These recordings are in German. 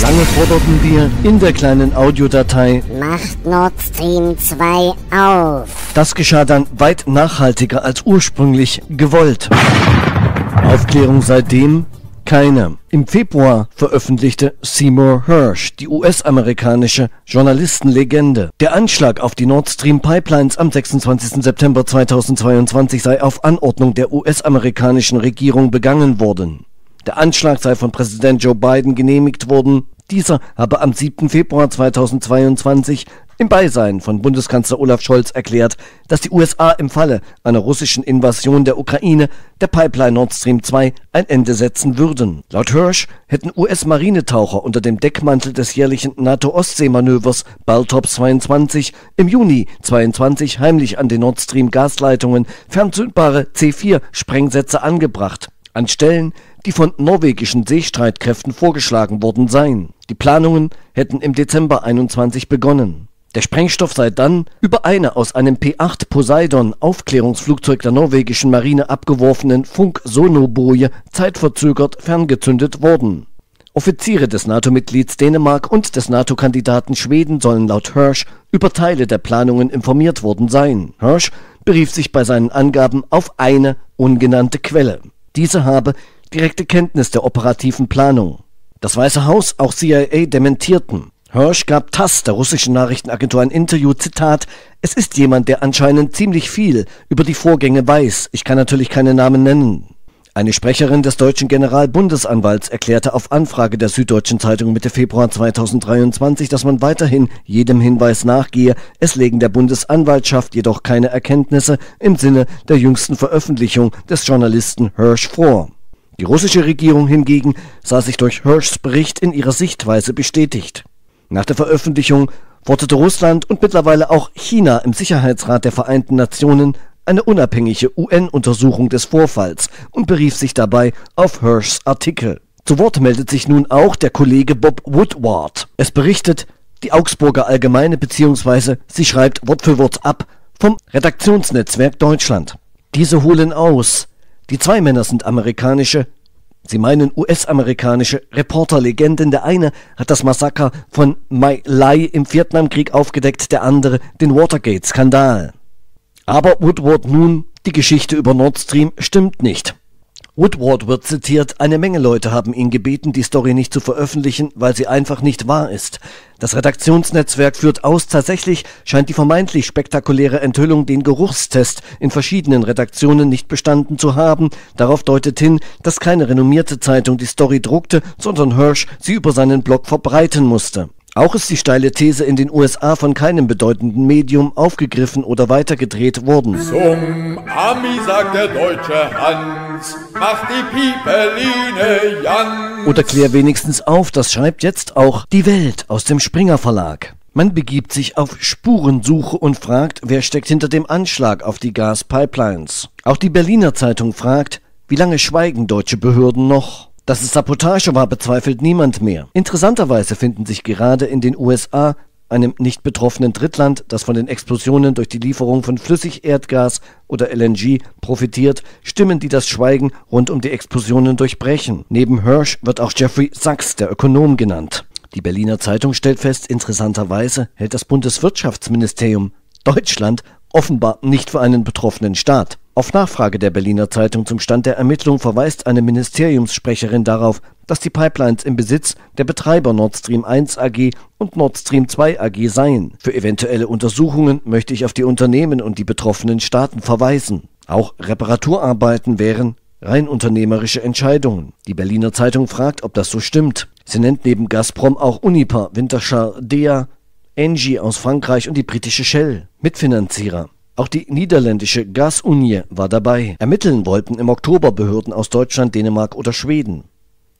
Lange forderten wir in der kleinen Audiodatei "Macht Nord Stream 2 auf". Das geschah dann weit nachhaltiger als ursprünglich gewollt. Aufklärung seitdem keine. Im Februar veröffentlichte Seymour Hersh, die US-amerikanische Journalistenlegende, der Anschlag auf die Nord Stream Pipelines am 26. September 2022 sei auf Anordnung der US-amerikanischen Regierung begangen worden. Der Anschlag sei von Präsident Joe Biden genehmigt worden. Dieser habe am 7. Februar 2022 im Beisein von Bundeskanzler Olaf Scholz erklärt, dass die USA im Falle einer russischen Invasion der Ukraine der Pipeline Nord Stream 2 ein Ende setzen würden. Laut Hersh hätten US-Marinetaucher unter dem Deckmantel des jährlichen NATO-Ostsee-Manövers Baltop 22 im Juni 22 heimlich an den Nord Stream-Gasleitungen fernzündbare C4-Sprengsätze angebracht, an Stellen, die von norwegischen Seestreitkräften vorgeschlagen worden seien. Die Planungen hätten im Dezember 21 begonnen. Der Sprengstoff sei dann über eine aus einem P-8 Poseidon Aufklärungsflugzeug der norwegischen Marine abgeworfenen Funk-Sonoboje zeitverzögert ferngezündet worden. Offiziere des NATO-Mitglieds Dänemark und des NATO-Kandidaten Schweden sollen laut Hersh über Teile der Planungen informiert worden sein. Hersh berief sich bei seinen Angaben auf eine ungenannte Quelle. Diese habe direkte Kenntnis der operativen Planung. Das Weiße Haus, auch CIA, dementierten. Hersh gab TASS, der russischen Nachrichtenagentur, ein Interview, Zitat: "Es ist jemand, der anscheinend ziemlich viel über die Vorgänge weiß. Ich kann natürlich keine Namen nennen." Eine Sprecherin des deutschen Generalbundesanwalts erklärte auf Anfrage der Süddeutschen Zeitung Mitte Februar 2023, dass man weiterhin jedem Hinweis nachgehe. Es lägen der Bundesanwaltschaft jedoch keine Erkenntnisse im Sinne der jüngsten Veröffentlichung des Journalisten Hersh vor. Die russische Regierung hingegen sah sich durch Hershs Bericht in ihrer Sichtweise bestätigt. Nach der Veröffentlichung forderte Russland und mittlerweile auch China im Sicherheitsrat der Vereinten Nationen eine unabhängige UN-Untersuchung des Vorfalls und berief sich dabei auf Hershs Artikel. Zu Wort meldet sich nun auch der Kollege Bob Woodward. Es berichtet die Augsburger Allgemeine, bzw. sie schreibt Wort für Wort ab vom Redaktionsnetzwerk Deutschland. Diese holen aus: Die zwei Männer sind amerikanische, sie meinen US-amerikanische Reporterlegenden. Der eine hat das Massaker von My Lai im Vietnamkrieg aufgedeckt, der andere den Watergate-Skandal. Aber Woodward nun: Die Geschichte über Nord Stream stimmt nicht. Woodward wird zitiert: "Eine Menge Leute haben ihn gebeten, die Story nicht zu veröffentlichen, weil sie einfach nicht wahr ist. Das Redaktionsnetzwerk führt aus, tatsächlich scheint die vermeintlich spektakuläre Enthüllung den Geruchstest in verschiedenen Redaktionen nicht bestanden zu haben. Darauf deutet hin, dass keine renommierte Zeitung die Story druckte, sondern Hersh sie über seinen Blog verbreiten musste. Auch ist die steile These in den USA von keinem bedeutenden Medium aufgegriffen oder weitergedreht worden." Zum Ami sagt der deutsche Hans, macht die Piepeline Jans. Oder klär wenigstens auf, das schreibt jetzt auch Die Welt aus dem Springer Verlag. Man begibt sich auf Spurensuche und fragt, wer steckt hinter dem Anschlag auf die Gaspipelines. Auch die Berliner Zeitung fragt, wie lange schweigen deutsche Behörden noch? Dass es Sabotage war, bezweifelt niemand mehr. Interessanterweise finden sich gerade in den USA, einem nicht betroffenen Drittland, das von den Explosionen durch die Lieferung von Flüssigerdgas oder LNG profitiert, Stimmen, die das Schweigen rund um die Explosionen durchbrechen. Neben Hersh wird auch Jeffrey Sachs, der Ökonom, genannt. Die Berliner Zeitung stellt fest, interessanterweise hält das Bundeswirtschaftsministerium Deutschland offenbar nicht für einen betroffenen Staat. Auf Nachfrage der Berliner Zeitung zum Stand der Ermittlung verweist eine Ministeriumssprecherin darauf, dass die Pipelines im Besitz der Betreiber Nord Stream 1 AG und Nord Stream 2 AG seien. Für eventuelle Untersuchungen möchte ich auf die Unternehmen und die betroffenen Staaten verweisen. Auch Reparaturarbeiten wären rein unternehmerische Entscheidungen. Die Berliner Zeitung fragt, ob das so stimmt. Sie nennt neben Gazprom auch Uniper, Wintershall Dea, Engie aus Frankreich und die britische Shell Mitfinanzierer. Auch die niederländische Gasunie war dabei. Ermitteln wollten im Oktober Behörden aus Deutschland, Dänemark oder Schweden.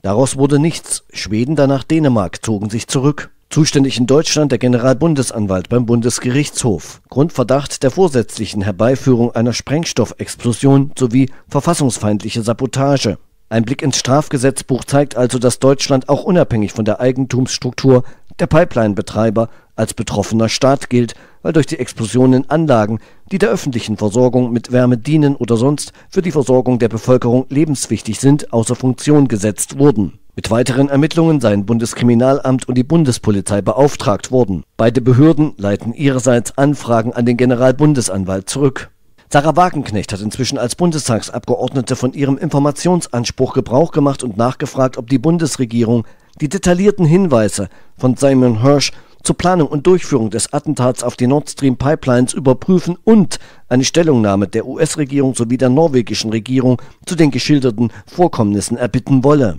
Daraus wurde nichts. Schweden, danach Dänemark, zogen sich zurück. Zuständig in Deutschland der Generalbundesanwalt beim Bundesgerichtshof. Grundverdacht der vorsätzlichen Herbeiführung einer Sprengstoffexplosion sowie verfassungsfeindliche Sabotage. Ein Blick ins Strafgesetzbuch zeigt also, dass Deutschland auch unabhängig von der Eigentumsstruktur Der Pipeline-Betreiber als betroffener Staat gilt, weil durch die Explosionen Anlagen, die der öffentlichen Versorgung mit Wärme dienen oder sonst für die Versorgung der Bevölkerung lebenswichtig sind, außer Funktion gesetzt wurden. Mit weiteren Ermittlungen seien Bundeskriminalamt und die Bundespolizei beauftragt worden. Beide Behörden leiten ihrerseits Anfragen an den Generalbundesanwalt zurück. Sahra Wagenknecht hat inzwischen als Bundestagsabgeordnete von ihrem Informationsanspruch Gebrauch gemacht und nachgefragt, ob die Bundesregierung die detaillierten Hinweise von Seymour Hersh zur Planung und Durchführung des Attentats auf die Nord Stream Pipelines überprüfen und eine Stellungnahme der US-Regierung sowie der norwegischen Regierung zu den geschilderten Vorkommnissen erbitten wolle.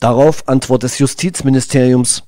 Darauf Antwort des Justizministeriums: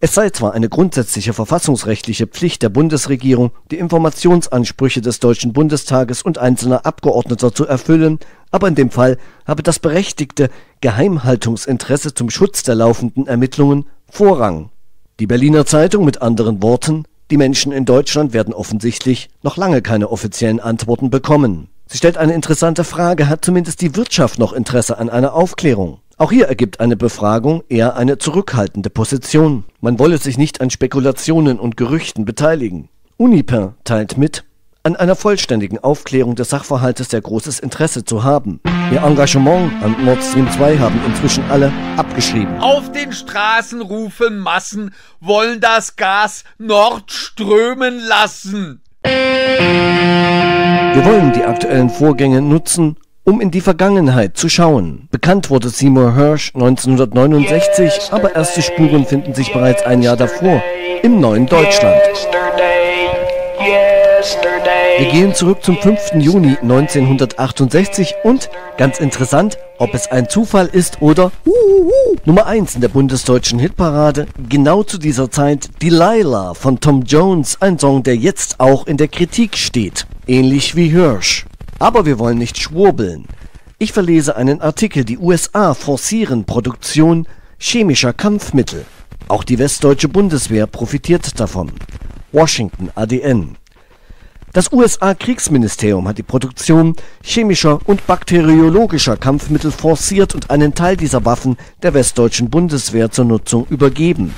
Es sei zwar eine grundsätzliche verfassungsrechtliche Pflicht der Bundesregierung, die Informationsansprüche des Deutschen Bundestages und einzelner Abgeordneter zu erfüllen, aber in dem Fall habe das berechtigte Geheimhaltungsinteresse zum Schutz der laufenden Ermittlungen Vorrang. Die Berliner Zeitung mit anderen Worten: Die Menschen in Deutschland werden offensichtlich noch lange keine offiziellen Antworten bekommen. Sie stellt eine interessante Frage: Hat zumindest die Wirtschaft noch Interesse an einer Aufklärung? Auch hier ergibt eine Befragung eher eine zurückhaltende Position. Man wolle sich nicht an Spekulationen und Gerüchten beteiligen. Uniper teilt mit, an einer vollständigen Aufklärung des Sachverhaltes sehr großes Interesse zu haben. Ihr Engagement an Nord Stream 2 haben inzwischen alle abgeschrieben. Auf den Straßen rufen Massen, wollen das Gas Nord strömen lassen. Wir wollen die aktuellen Vorgänge nutzen, um in die Vergangenheit zu schauen. Bekannt wurde Seymour Hersh 1969, aber erste Spuren finden sich bereits ein Jahr davor, im neuen Deutschland. Wir gehen zurück zum 5. Juni 1968 und, ganz interessant, ob es ein Zufall ist oder Nummer 1 in der bundesdeutschen Hitparade, genau zu dieser Zeit Delilah von Tom Jones, ein Song, der jetzt auch in der Kritik steht, ähnlich wie Hersh. Aber wir wollen nicht schwurbeln. Ich verlese einen Artikel: Die USA forcieren Produktion chemischer Kampfmittel. Auch die westdeutsche Bundeswehr profitiert davon. Washington ADN. Das USA-Kriegsministerium hat die Produktion chemischer und bakteriologischer Kampfmittel forciert und einen Teil dieser Waffen der westdeutschen Bundeswehr zur Nutzung übergeben.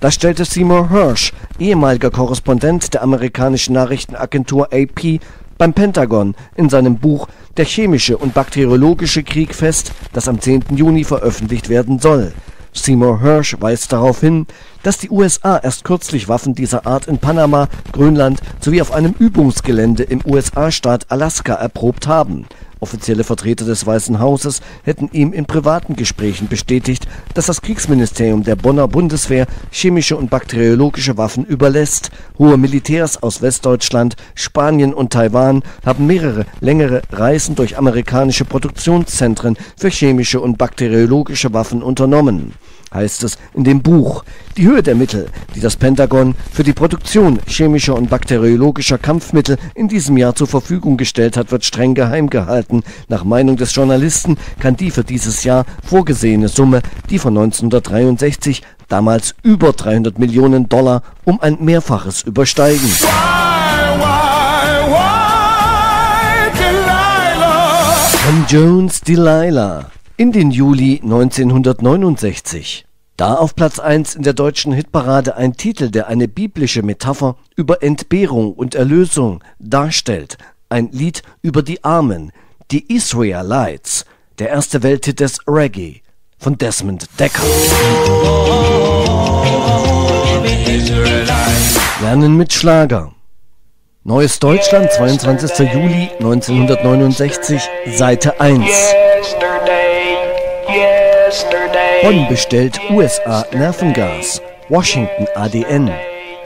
Das stellte Seymour Hersh, ehemaliger Korrespondent der amerikanischen Nachrichtenagentur AP, beim Pentagon in seinem Buch Der chemische und bakteriologische Krieg fest, das am 10. Juni veröffentlicht werden soll. Seymour Hersh weist darauf hin, dass die USA erst kürzlich Waffen dieser Art in Panama, Grönland sowie auf einem Übungsgelände im USA-Staat Alaska erprobt haben. Offizielle Vertreter des Weißen Hauses hätten ihm in privaten Gesprächen bestätigt, dass das Kriegsministerium der Bonner Bundeswehr chemische und bakteriologische Waffen überlässt. Hohe Militärs aus Westdeutschland, Spanien und Taiwan haben mehrere längere Reisen durch amerikanische Produktionszentren für chemische und bakteriologische Waffen unternommen, heißt es in dem Buch. Die Höhe der Mittel, die das Pentagon für die Produktion chemischer und bakteriologischer Kampfmittel in diesem Jahr zur Verfügung gestellt hat, wird streng geheim gehalten. Nach Meinung des Journalisten kann die für dieses Jahr vorgesehene Summe, die von 1963 damals über 300 Millionen Dollar, um ein Mehrfaches übersteigen. Tom Jones, Delilah. In den Juli 1969. Da auf Platz 1 in der deutschen Hitparade ein Titel, der eine biblische Metapher über Entbehrung und Erlösung darstellt. Ein Lied über die Armen, die Israelites. Der erste Welthit des Reggae von Desmond Decker. Lernen mit Schlager. Neues Deutschland, 22. Juli 1969, Seite 1. Bonn bestellt USA Nervengas. Washington ADN.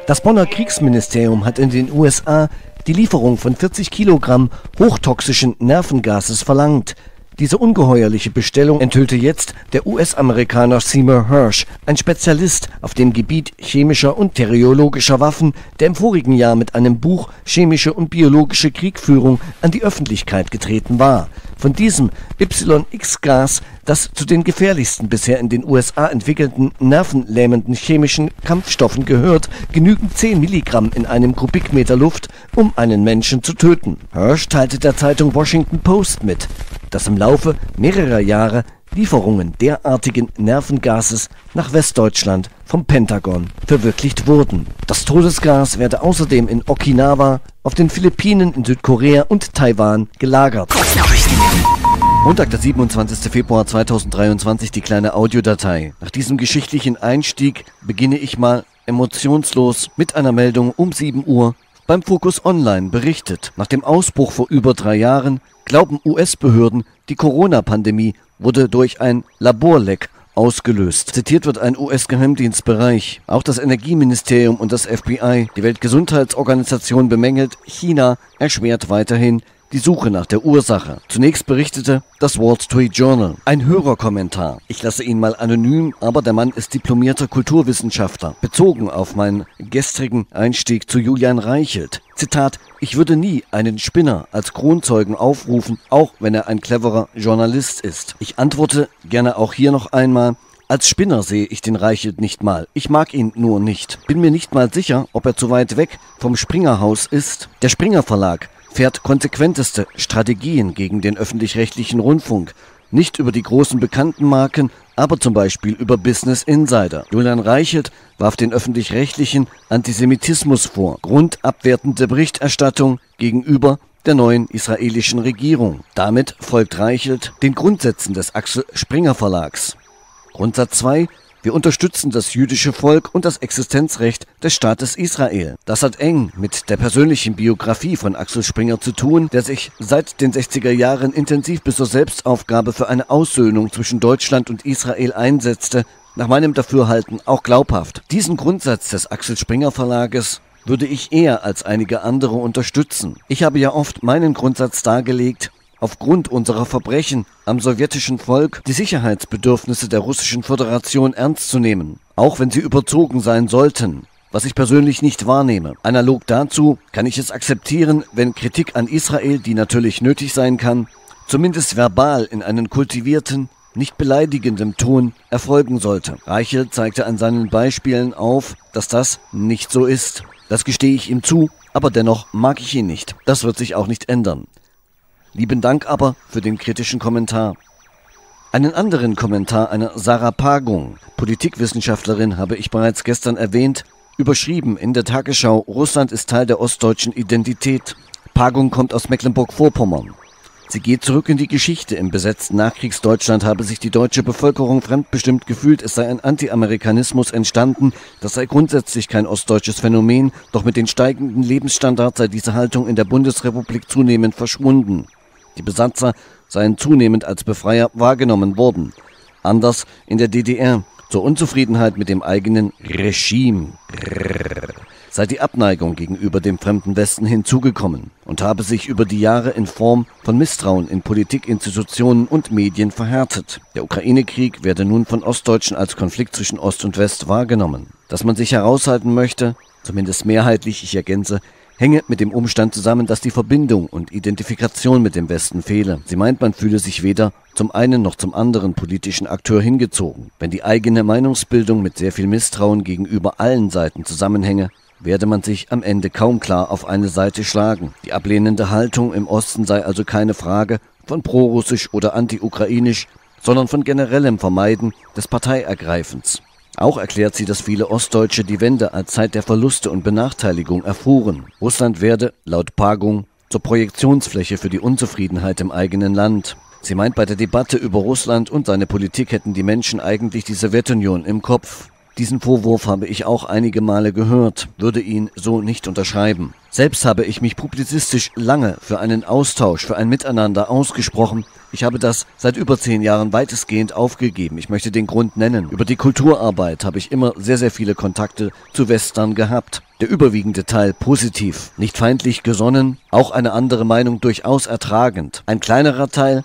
Das Bonner Kriegsministerium hat in den USA die Lieferung von 40 Kilogramm hochtoxischen Nervengases verlangt. Diese ungeheuerliche Bestellung enthüllte jetzt der US-Amerikaner Seymour Hersh, ein Spezialist auf dem Gebiet chemischer und bakteriologischer Waffen, der im vorigen Jahr mit einem Buch Chemische und biologische Kriegführung an die Öffentlichkeit getreten war. Von diesem YX-Gas, das zu den gefährlichsten bisher in den USA entwickelten nervenlähmenden chemischen Kampfstoffen gehört, genügen 10 Milligramm in einem Kubikmeter Luft, um einen Menschen zu töten. Hersh teilte der Zeitung Washington Post mit: dass im Laufe mehrerer Jahre Lieferungen derartigen Nervengases nach Westdeutschland vom Pentagon verwirklicht wurden. Das Todesgas werde außerdem in Okinawa, auf den Philippinen, in Südkorea und Taiwan gelagert. Montag, der 27. Februar 2023, die kleine Audiodatei. Nach diesem geschichtlichen Einstieg beginne ich mal emotionslos mit einer Meldung um 7 Uhr beim Focus Online berichtet. Nach dem Ausbruch vor über 3 Jahren glauben US-Behörden, die Corona-Pandemie wurde durch ein Laborleck ausgelöst. Zitiert wird ein US-Geheimdienstbereich. Auch das Energieministerium und das FBI, die Weltgesundheitsorganisation bemängelt, China erschwert weiterhin die Suche nach der Ursache. Zunächst berichtete das Wall Street Journal. Ein Hörerkommentar. Ich lasse ihn mal anonym, aber der Mann ist diplomierter Kulturwissenschaftler. Bezogen auf meinen gestrigen Einstieg zu Julian Reichelt. Zitat: Ich würde nie einen Spinner als Kronzeugen aufrufen, auch wenn er ein cleverer Journalist ist. Ich antworte gerne auch hier noch einmal: Als Spinner sehe ich den Reichelt nicht mal. Ich mag ihn nur nicht. Bin mir nicht mal sicher, ob er zu weit weg vom Springerhaus ist. Der Springer Verlag fährt konsequenteste Strategien gegen den öffentlich-rechtlichen Rundfunk. Nicht über die großen bekannten Marken, aber zum Beispiel über Business Insider. Julian Reichelt warf den öffentlich-rechtlichen Antisemitismus vor. Grundabwertende Berichterstattung gegenüber der neuen israelischen Regierung. Damit folgt Reichelt den Grundsätzen des Axel Springer Verlags. Grundsatz 2: Wir unterstützen das jüdische Volk und das Existenzrecht des Staates Israel. Das hat eng mit der persönlichen Biografie von Axel Springer zu tun, der sich seit den 60er Jahren intensiv bis zur Selbstaufgabe für eine Aussöhnung zwischen Deutschland und Israel einsetzte, nach meinem Dafürhalten auch glaubhaft. Diesen Grundsatz des Axel Springer Verlages würde ich eher als einige andere unterstützen. Ich habe ja oft meinen Grundsatz dargelegt: Aufgrund unserer Verbrechen am sowjetischen Volk die Sicherheitsbedürfnisse der Russischen Föderation ernst zu nehmen, auch wenn sie überzogen sein sollten, was ich persönlich nicht wahrnehme. Analog dazu kann ich es akzeptieren, wenn Kritik an Israel, die natürlich nötig sein kann, zumindest verbal in einen kultivierten, nicht beleidigenden Ton erfolgen sollte. Reichelt zeigte an seinen Beispielen auf, dass das nicht so ist. Das gestehe ich ihm zu, aber dennoch mag ich ihn nicht. Das wird sich auch nicht ändern. Lieben Dank aber für den kritischen Kommentar. Einen anderen Kommentar einer Sarah Pagung, Politikwissenschaftlerin, habe ich bereits gestern erwähnt, überschrieben in der Tagesschau: Russland ist Teil der ostdeutschen Identität. Pagung kommt aus Mecklenburg-Vorpommern. Sie geht zurück in die Geschichte. Im besetzten Nachkriegsdeutschland habe sich die deutsche Bevölkerung fremdbestimmt gefühlt. Es sei ein Anti-Amerikanismus entstanden. Das sei grundsätzlich kein ostdeutsches Phänomen. Doch mit den steigenden Lebensstandards sei diese Haltung in der Bundesrepublik zunehmend verschwunden. Die Besatzer seien zunehmend als Befreier wahrgenommen worden. Anders in der DDR, zur Unzufriedenheit mit dem eigenen Regime sei die Abneigung gegenüber dem fremden Westen hinzugekommen und habe sich über die Jahre in Form von Misstrauen in Politik, Institutionen und Medien verhärtet. Der Ukraine-Krieg werde nun von Ostdeutschen als Konflikt zwischen Ost und West wahrgenommen. Dass man sich heraushalten möchte, zumindest mehrheitlich, ich ergänze, hänge mit dem Umstand zusammen, dass die Verbindung und Identifikation mit dem Westen fehle. Sie meint, man fühle sich weder zum einen noch zum anderen politischen Akteur hingezogen. Wenn die eigene Meinungsbildung mit sehr viel Misstrauen gegenüber allen Seiten zusammenhänge, werde man sich am Ende kaum klar auf eine Seite schlagen. Die ablehnende Haltung im Osten sei also keine Frage von prorussisch oder anti-ukrainisch, sondern von generellem Vermeiden des Parteiergreifens. Auch erklärt sie, dass viele Ostdeutsche die Wende als Zeit der Verluste und Benachteiligung erfuhren. Russland werde, laut Pagung, zur Projektionsfläche für die Unzufriedenheit im eigenen Land. Sie meint, bei der Debatte über Russland und seine Politik hätten die Menschen eigentlich die Sowjetunion im Kopf. Diesen Vorwurf habe ich auch einige Male gehört, würde ihn so nicht unterschreiben. Selbst habe ich mich publizistisch lange für einen Austausch, für ein Miteinander ausgesprochen. Ich habe das seit über 10 Jahren weitestgehend aufgegeben. Ich möchte den Grund nennen. Über die Kulturarbeit habe ich immer sehr, sehr viele Kontakte zu Western gehabt. Der überwiegende Teil positiv, nicht feindlich gesonnen, auch eine andere Meinung durchaus ertragend. Ein kleinerer Teil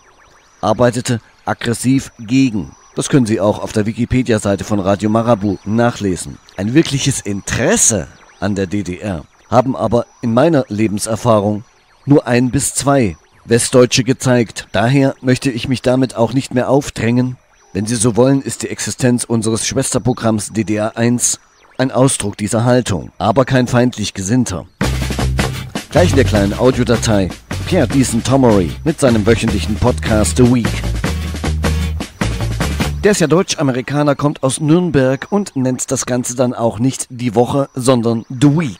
arbeitete aggressiv gegen. Das können Sie auch auf der Wikipedia-Seite von Radio Marabu nachlesen. Ein wirkliches Interesse an der DDR haben aber in meiner Lebenserfahrung nur 1 bis 2 Westdeutsche gezeigt. Daher möchte ich mich damit auch nicht mehr aufdrängen. Wenn Sie so wollen, ist die Existenz unseres Schwesterprogramms DDR1 ein Ausdruck dieser Haltung, aber kein feindlich Gesinnter. Gleich in der kleinen Audiodatei Pierre Diesen-Tomery mit seinem wöchentlichen Podcast The Week. Der ist ja Deutsch-Amerikaner, kommt aus Nürnberg und nennt das Ganze dann auch nicht die Woche, sondern The Week.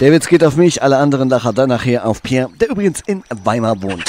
Der Witz geht auf mich, alle anderen lachen dann nachher auf Pierre, der übrigens in Weimar wohnt.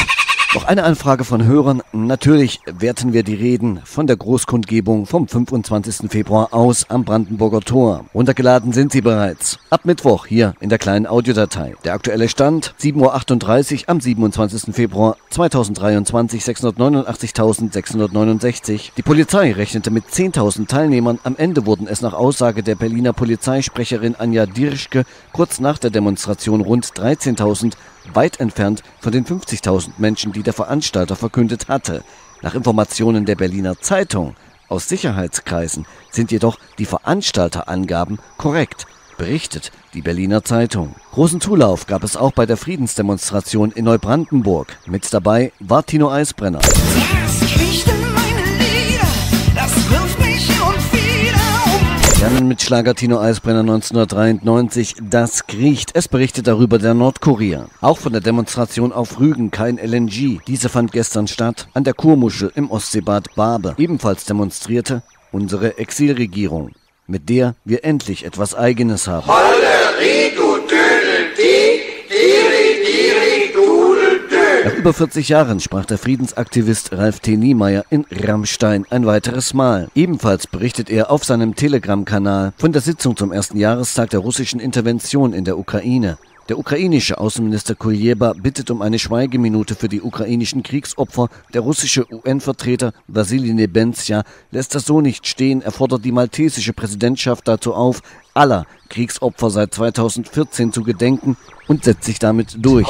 Noch eine Anfrage von Hörern. Natürlich werten wir die Reden von der Großkundgebung vom 25. Februar aus am Brandenburger Tor. Runtergeladen sind sie bereits. Ab Mittwoch hier in der kleinen Audiodatei. Der aktuelle Stand 7:38 Uhr am 27. Februar 2023 689.669. Die Polizei rechnete mit 10.000 Teilnehmern. Am Ende wurden es nach Aussage der Berliner Polizeisprecherin Anja Dirschke kurz nach der Demonstration rund 13.000, weit entfernt von den 50.000 Menschen, die der Veranstalter verkündet hatte. Nach Informationen der Berliner Zeitung aus Sicherheitskreisen sind jedoch die Veranstalterangaben korrekt, berichtet die Berliner Zeitung. Großen Zulauf gab es auch bei der Friedensdemonstration in Neubrandenburg. Mit dabei war Tino Eisbrenner. Lernen mit Schlager Tino Eisbrenner 1993, das kriecht. Es berichtet darüber der Nordkurier. Auch von der Demonstration auf Rügen kein LNG. Diese fand gestern statt an der Kurmuschel im Ostseebad Barbe. Ebenfalls demonstrierte unsere Exilregierung, mit der wir endlich etwas Eigenes haben. Hollerie, du Dödel, diri, dudel, dödel. Nach über 40 Jahren sprach der Friedensaktivist Ralf T. Niemeyer in Rammstein ein weiteres Mal. Ebenfalls berichtet er auf seinem Telegram-Kanal von der Sitzung zum ersten Jahrestag der russischen Intervention in der Ukraine. Der ukrainische Außenminister Kuljeba bittet um eine Schweigeminute für die ukrainischen Kriegsopfer. Der russische UN-Vertreter Wassili Nebenzia lässt das so nicht stehen. Er fordert die maltesische Präsidentschaft dazu auf, aller Kriegsopfer seit 2014 zu gedenken und setzt sich damit durch.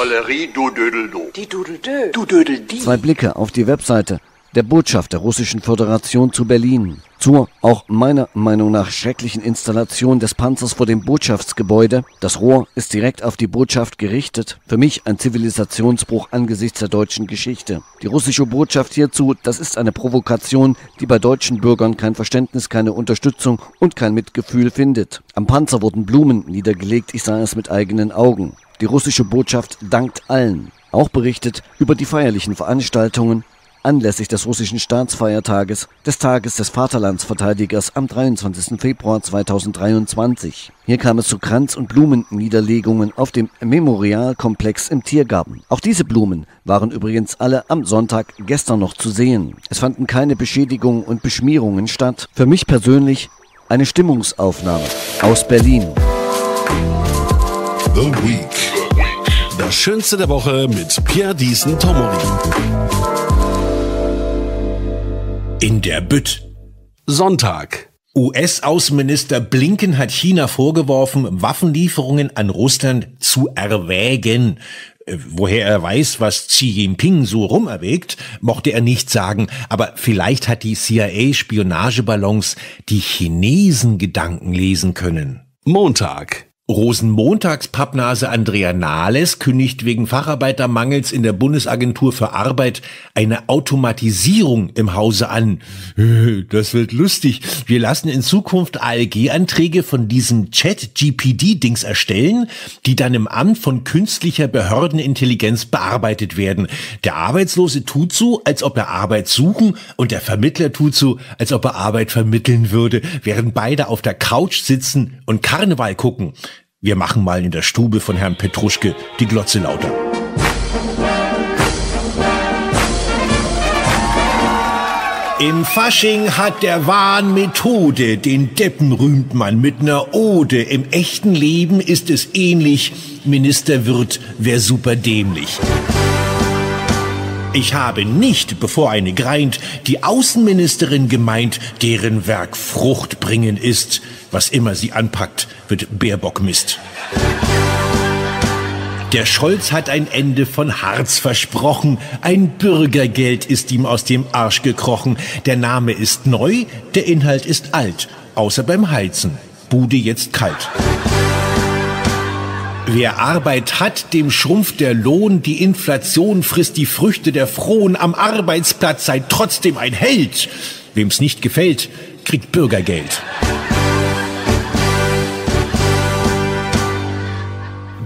Zwei Blicke auf die Webseite der Botschaft der Russischen Föderation zu Berlin. Zur auch meiner Meinung nach schrecklichen Installation des Panzers vor dem Botschaftsgebäude. Das Rohr ist direkt auf die Botschaft gerichtet. Für mich ein Zivilisationsbruch angesichts der deutschen Geschichte. Die russische Botschaft hierzu, das ist eine Provokation, die bei deutschen Bürgern kein Verständnis, keine Unterstützung und kein Mitgefühl findet. Am Panzer wurden Blumen niedergelegt, ich sah es mit eigenen Augen. Die russische Botschaft dankt allen. Auch berichtet über die feierlichen Veranstaltungen anlässlich des russischen Staatsfeiertages, des Tages des Vaterlandsverteidigers am 23. Februar 2023. Hier kam es zu Kranz- und Blumenniederlegungen auf dem Memorialkomplex im Tiergarten. Auch diese Blumen waren übrigens alle am Sonntag gestern noch zu sehen. Es fanden keine Beschädigungen und Beschmierungen statt. Für mich persönlich eine Stimmungsaufnahme aus Berlin. The Week. Das Schönste der Woche mit Pierre Diesen-Tomery. In der Bütt. Sonntag. US-Außenminister Blinken hat China vorgeworfen, Waffenlieferungen an Russland zu erwägen. Woher er weiß, was Xi Jinping so rumerwägt, mochte er nicht sagen. Aber vielleicht hat die CIA-Spionageballons die Chinesen Gedanken lesen können. Montag. Rosenmontagspappnase Andrea Nahles kündigt wegen Facharbeitermangels in der Bundesagentur für Arbeit eine Automatisierung im Hause an. Das wird lustig. Wir lassen in Zukunft ALG-Anträge von diesem Chat-GPD-Dings erstellen, die dann im Amt von künstlicher Behördenintelligenz bearbeitet werden. Der Arbeitslose tut so, als ob er Arbeit suchen, und der Vermittler tut so, als ob er Arbeit vermitteln würde, während beide auf der Couch sitzen und Karneval gucken. Wir machen mal in der Stube von Herrn Petruschke die Glotze lauter. Im Fasching hat der Wahn Methode, den Deppen rühmt man mit ner Ode. Im echten Leben ist es ähnlich, Minister Wirth wär super dämlich. Ich habe nicht, bevor eine greint, die Außenministerin gemeint, deren Werk Frucht bringen ist. Was immer sie anpackt, wird Baerbock Mist. Der Scholz hat ein Ende von Harz versprochen. Ein Bürgergeld ist ihm aus dem Arsch gekrochen. Der Name ist neu, der Inhalt ist alt. Außer beim Heizen. Bude jetzt kalt. Wer Arbeit hat, dem schrumpft der Lohn. Die Inflation frisst die Früchte der Frohen. Am Arbeitsplatz sei trotzdem ein Held. Wem's nicht gefällt, kriegt Bürgergeld.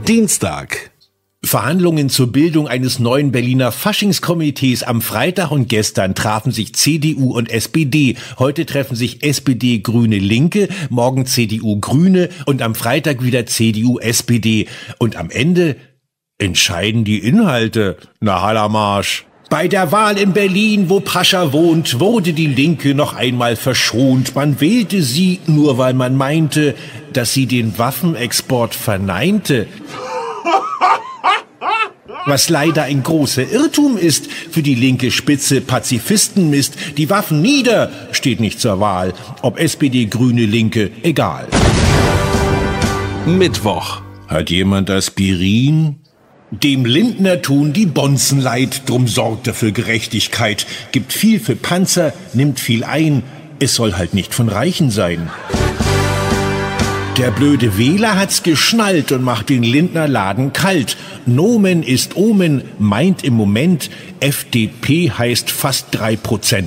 Dienstag. Verhandlungen zur Bildung eines neuen Berliner Faschingskomitees am Freitag und gestern trafen sich CDU und SPD. Heute treffen sich SPD, Grüne, Linke, morgen CDU, Grüne und am Freitag wieder CDU, SPD. Und am Ende entscheiden die Inhalte. Na, Hallamarsch. Bei der Wahl in Berlin, wo Pascha wohnt, wurde die Linke noch einmal verschont. Man wählte sie, nur weil man meinte, dass sie den Waffenexport verneinte. Was leider ein großer Irrtum ist. Für die linke Spitze Pazifistenmist. Die Waffen nieder, steht nicht zur Wahl. Ob SPD, Grüne, Linke, egal. Mittwoch. Hat jemand Aspirin? Dem Lindner tun die Bonzen leid, drum sorgt er für Gerechtigkeit. Gibt viel für Panzer, nimmt viel ein. Es soll halt nicht von Reichen sein. Der blöde Wähler hat's geschnallt und macht den Lindner Laden kalt. Nomen ist Omen, meint im Moment, FDP heißt fast 3%.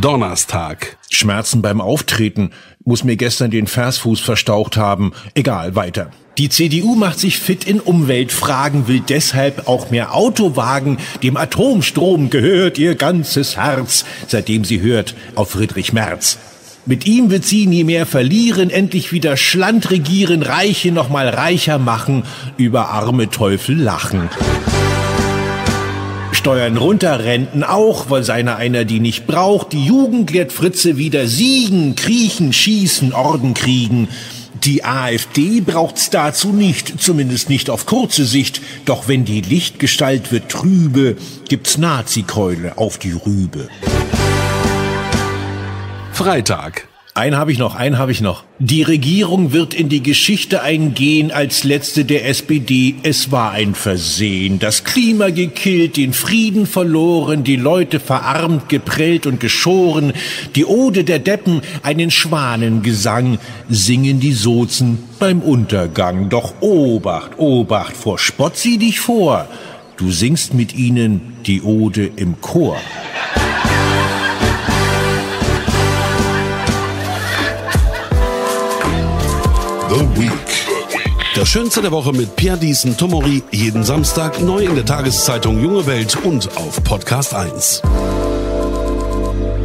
Donnerstag. Schmerzen beim Auftreten. Muss mir gestern den Versfuß verstaucht haben. Egal, weiter. Die CDU macht sich fit in Umweltfragen, will deshalb auch mehr Autowagen. Dem Atomstrom gehört ihr ganzes Herz, seitdem sie hört auf Friedrich Merz. Mit ihm wird sie nie mehr verlieren, endlich wieder Schland regieren, Reiche noch mal reicher machen, über arme Teufel lachen. Steuern runter, Renten auch, weil seiner einer die nicht braucht. Die Jugend lehrt Fritze wieder siegen, kriechen, schießen, Orden kriegen. Die AfD braucht's dazu nicht, zumindest nicht auf kurze Sicht. Doch wenn die Lichtgestalt wird trübe, gibt's Nazikeule auf die Rübe. Freitag. Einen habe ich noch. Die Regierung wird in die Geschichte eingehen als letzte der SPD. Es war ein Versehen. Das Klima gekillt, den Frieden verloren, die Leute verarmt, geprellt und geschoren. Die Ode der Deppen, einen Schwanengesang, singen die Sozen beim Untergang. Doch Obacht, Obacht, vor Spott sieh dich vor. Du singst mit ihnen die Ode im Chor. The Week. Das Schönste der Woche mit Pierre Diesen-Tomery. Jeden Samstag neu in der Tageszeitung Junge Welt und auf Podcast 1.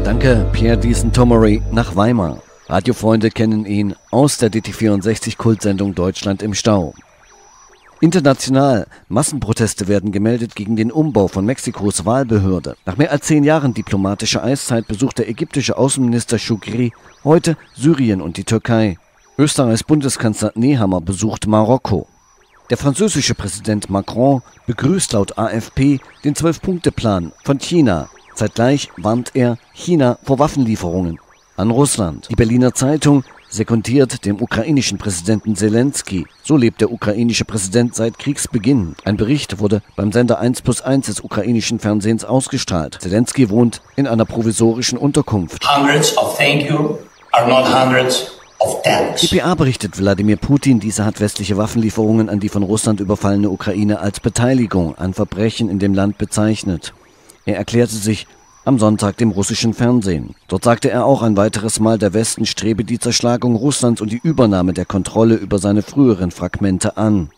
Danke, Pierre Diesen-Tomery nach Weimar. Radiofreunde kennen ihn aus der DT64-Kultsendung Deutschland im Stau. International. Massenproteste werden gemeldet gegen den Umbau von Mexikos Wahlbehörde. Nach mehr als 10 Jahren diplomatischer Eiszeit besucht der ägyptische Außenminister Choukri heute Syrien und die Türkei. Österreichs Bundeskanzler Nehammer besucht Marokko. Der französische Präsident Macron begrüßt laut AFP den 12-Punkte-Plan von China. Zeitgleich warnt er China vor Waffenlieferungen an Russland. Die Berliner Zeitung sekundiert dem ukrainischen Präsidenten Selenskyj. So lebt der ukrainische Präsident seit Kriegsbeginn. Ein Bericht wurde beim Sender 1+1 des ukrainischen Fernsehens ausgestrahlt. Selenskyj wohnt in einer provisorischen Unterkunft. Hundreds of thank you are not hundreds. dpa berichtet, Wladimir Putin, dieser hat westliche Waffenlieferungen an die von Russland überfallene Ukraine als Beteiligung an Verbrechen in dem Land bezeichnet. Er erklärte sich am Sonntag dem russischen Fernsehen. Dort sagte er auch ein weiteres Mal, der Westen strebe die Zerschlagung Russlands und die Übernahme der Kontrolle über seine früheren Fragmente an.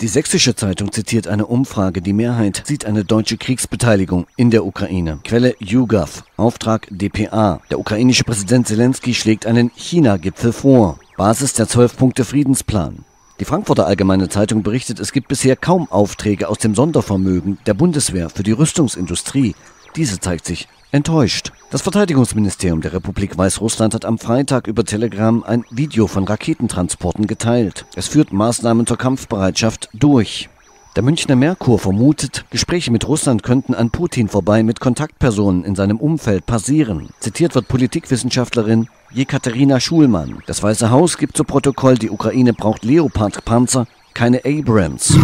Die Sächsische Zeitung zitiert eine Umfrage. Die Mehrheit sieht eine deutsche Kriegsbeteiligung in der Ukraine. Quelle YouGov. Auftrag dpa. Der ukrainische Präsident Selenskyj schlägt einen China-Gipfel vor. Basis der 12-Punkte-Friedensplan. Die Frankfurter Allgemeine Zeitung berichtet, es gibt bisher kaum Aufträge aus dem Sondervermögen der Bundeswehr für die Rüstungsindustrie. Diese zeigt sich enttäuscht. Das Verteidigungsministerium der Republik Weißrussland hat am Freitag über Telegram ein Video von Raketentransporten geteilt. Es führt Maßnahmen zur Kampfbereitschaft durch. Der Münchner Merkur vermutet, Gespräche mit Russland könnten an Putin vorbei mit Kontaktpersonen in seinem Umfeld passieren. Zitiert wird Politikwissenschaftlerin Jekaterina Schulmann. Das Weiße Haus gibt zu Protokoll, die Ukraine braucht Leopard-Panzer, keine Abrams.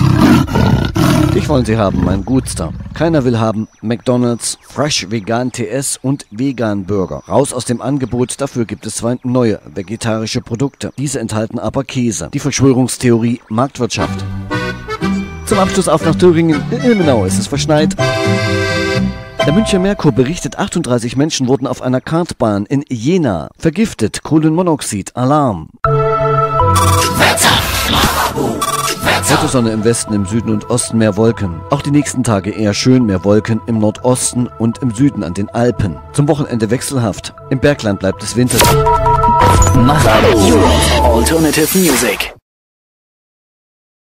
Ich wollen sie haben, mein Gutster. Keiner will haben McDonald's, Fresh Vegan TS und Vegan Burger. Raus aus dem Angebot, dafür gibt es 2 neue vegetarische Produkte. Diese enthalten aber Käse. Die Verschwörungstheorie Marktwirtschaft. Zum Abschluss auf nach Thüringen. In Ilmenau ist es verschneit. Der Münchner Merkur berichtet, 38 Menschen wurden auf einer Kartbahn in Jena vergiftet. Kohlenmonoxid, Alarm. Wetter. Heute Sonne im Westen, im Süden und Osten mehr Wolken. Auch die nächsten Tage eher schön, mehr Wolken im Nordosten und im Süden an den Alpen. Zum Wochenende wechselhaft. Im Bergland bleibt es winterlich. Alternative Music.